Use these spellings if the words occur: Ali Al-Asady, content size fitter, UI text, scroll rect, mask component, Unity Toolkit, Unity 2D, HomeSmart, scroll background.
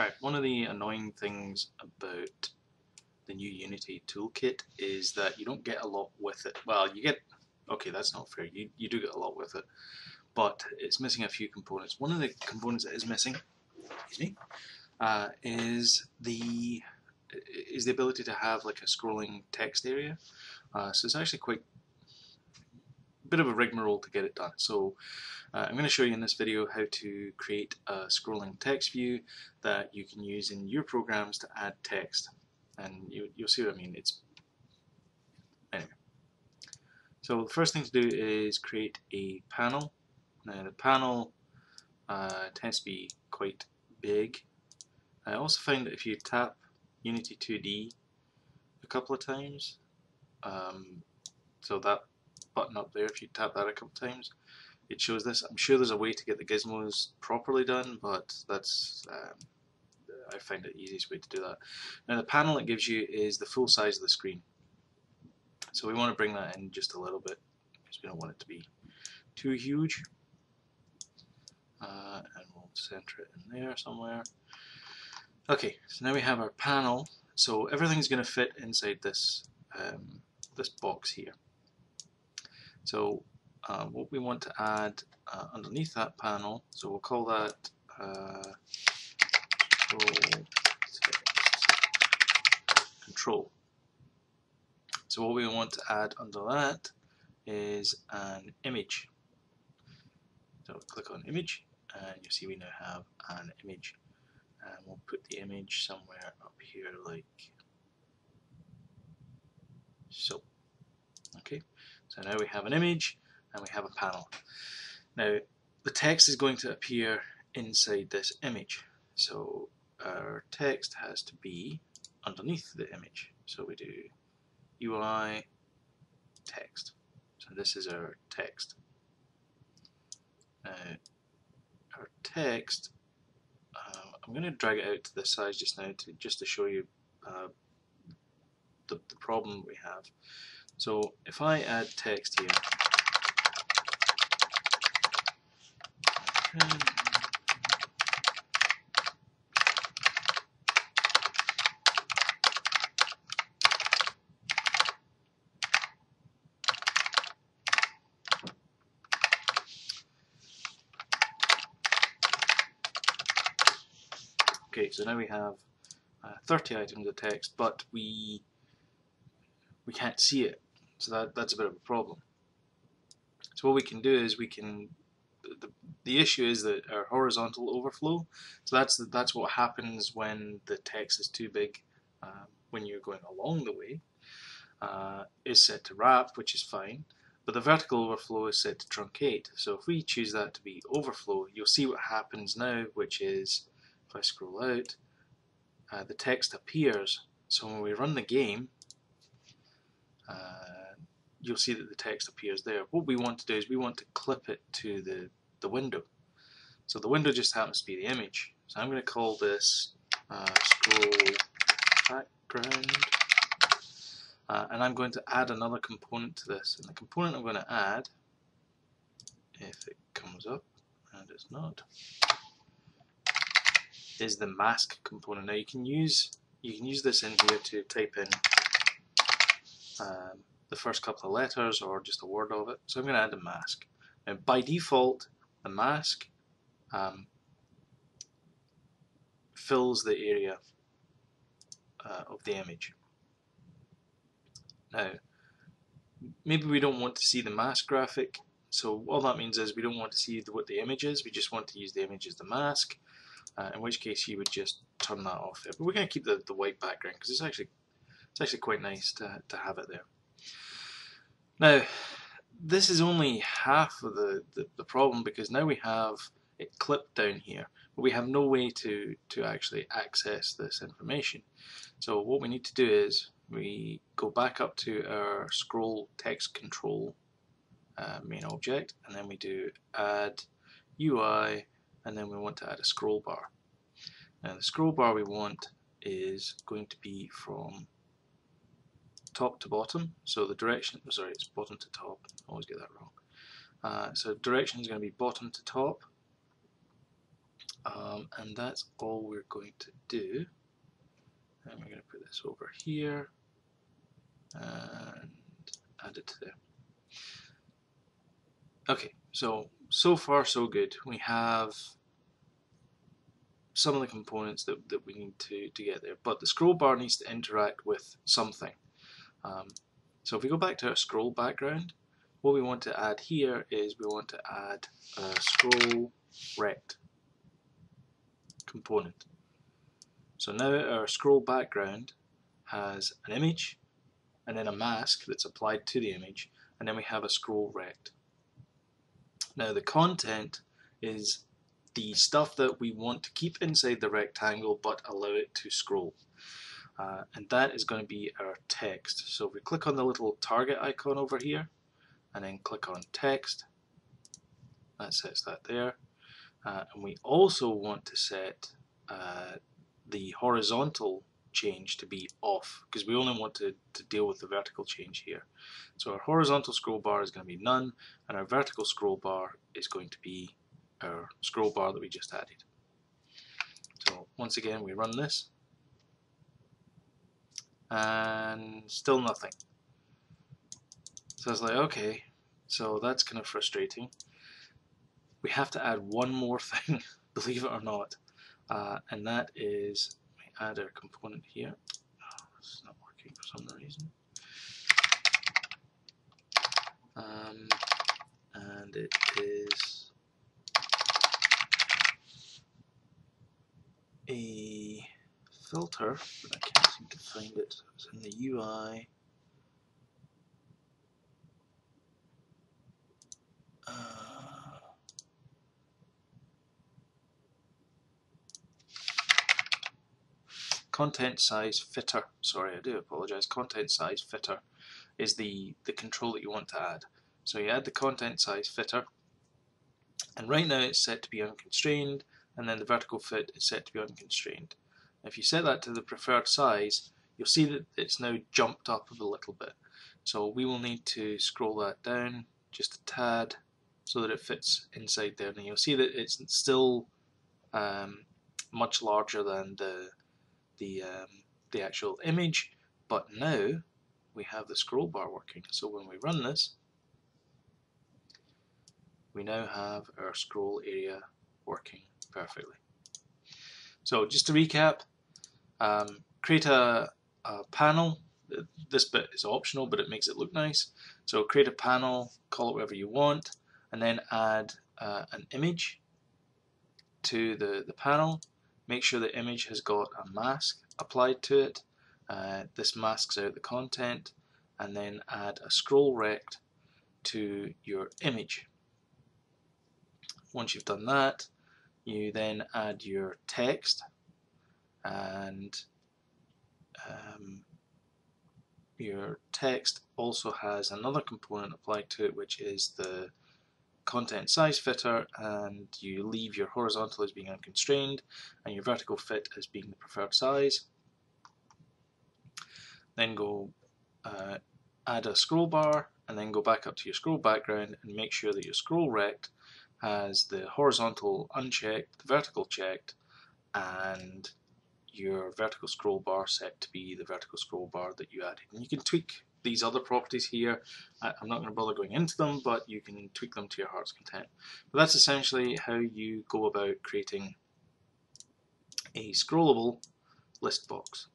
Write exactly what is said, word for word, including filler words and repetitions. Right, one of the annoying things about the new Unity Toolkit is that you don't get a lot with it. Well, you get, okay, that's not fair, you, you do get a lot with it, but it's missing a few components. One of the components that is missing, excuse me, uh, is the is the ability to have like a scrolling text area. Uh, so it's actually quite a bit of a rigmarole to get it done. So uh, I'm going to show you in this video how to create a scrolling text view that you can use in your programs to add text, and you, you'll see what I mean. It's anyway. So the first thing to do is create a panel. Now the panel uh, tends to be quite big. I also find that if you tap Unity two D a couple of times, um, so that button up there, if you tap that a couple of times, it shows this. I'm sure there's a way to get the gizmos properly done, but that's um, I find it the easiest way to do that. Now the panel it gives you is the full size of the screen, so we want to bring that in just a little bit because we don't want it to be too huge. Uh, and we'll center it in there somewhere. Okay, so now we have our panel, so everything's going to fit inside this um, this box here. So uh, what we want to add uh, underneath that panel, so we'll call that uh, control, control. So what we want to add under that is an image. So click on image, and you'll see we now have an image. And we'll put the image somewhere up here, like so. Okay, so now we have an image and we have a panel. Now the text is going to appear inside this image, so our text has to be underneath the image. So we do U I text. So this is our text. Now our text, um, I'm going to drag it out to the size just now to just to show you uh, the, the problem we have. So if I add text here, okay, so now we have uh, thirty items of text, but we we can't see it, so that that's a bit of a problem. So what we can do is we can the the issue is that our horizontal overflow. So that's the, that's what happens when the text is too big uh, when you're going along the way. Uh, is set to wrap, which is fine, but the vertical overflow is set to truncate. So if we choose that to be overflow, you'll see what happens now, which is if I scroll out, uh, the text appears. So when we run the game, uh, you'll see that the text appears there. What we want to do is we want to clip it to the, the window. So the window just happens to be the image. So I'm going to call this uh, scroll background, uh, and I'm going to add another component to this. And the component I'm going to add, if it comes up, and it's not, is the mask component. Now you can use you can use this in here to type in um, the first couple of letters or just a word of it. So I'm going to add a mask. Now by default, the mask um, fills the area uh, of the image. Now maybe we don't want to see the mask graphic, so all that means is we don't want to see what the image is. We just want to use the image as the mask. Uh, in which case you would just turn that off there. But we're going to keep the, the white background because it's actually it's actually quite nice to, to have it there. Now this is only half of the, the, the problem, because now we have it clipped down here, but we have no way to, to actually access this information. So what we need to do is we go back up to our scroll text control uh, main object, and then we do add U I, and then we want to add a scroll bar. Now the scroll bar we want is going to be from top to bottom. So the direction, oh, sorry, it's bottom to top. I always get that wrong. Uh, so direction is going to be bottom to top. um, and that's all we're going to do. And we're going to put this over here and add it to there. Okay, so so far so good. We have some of the components that, that we need to, to get there, but the scroll bar needs to interact with something. Um, so if we go back to our scroll background, what we want to add here is we want to add a scroll rect component. So now our scroll background has an image and then a mask that's applied to the image, and then we have a scroll rect. Now the content is the stuff that we want to keep inside the rectangle but allow it to scroll. Uh, and that is going to be our text. So if we click on the little target icon over here and then click on text, that sets that there. Uh, and we also want to set uh, the horizontal change to be off, because we only want to, to deal with the vertical change here. So our horizontal scroll bar is going to be none, and our vertical scroll bar is going to be our scroll bar that we just added. So once again we run this and still nothing. So it's like, okay, so that's kind of frustrating. We have to add one more thing, believe it or not, uh, and that is add our component here. Oh, this is not working for some reason. Um, and it is a filter, but I can't seem to find it. So it's in the U I. Uh, Content size fitter, sorry, I do apologize. Content size fitter is the, the control that you want to add. So you add the content size fitter, and right now it's set to be unconstrained, and then the vertical fit is set to be unconstrained. If you set that to the preferred size, you'll see that it's now jumped up a little bit. So we will need to scroll that down just a tad so that it fits inside there, and you'll see that it's still um, much larger than the The, um, the actual image, but now we have the scroll bar working. So when we run this, we now have our scroll area working perfectly. So just to recap, um, create a, a panel. This bit is optional, but it makes it look nice. So create a panel, call it whatever you want, and then add uh, an image to the, the panel. Make sure the image has got a mask applied to it. Uh, this masks out the content, and then add a scroll rect to your image. Once you've done that, you then add your text and um, your text also has another component applied to it, which is the content size fitter, and you leave your horizontal as being unconstrained and your vertical fit as being the preferred size. Then go uh, add a scroll bar, and then go back up to your scroll background and make sure that your scroll rect has the horizontal unchecked, the vertical checked, and your vertical scroll bar set to be the vertical scroll bar that you added. And you can tweak these other properties here. I'm not going to bother going into them, but you can tweak them to your heart's content. But that's essentially how you go about creating a scrollable list box.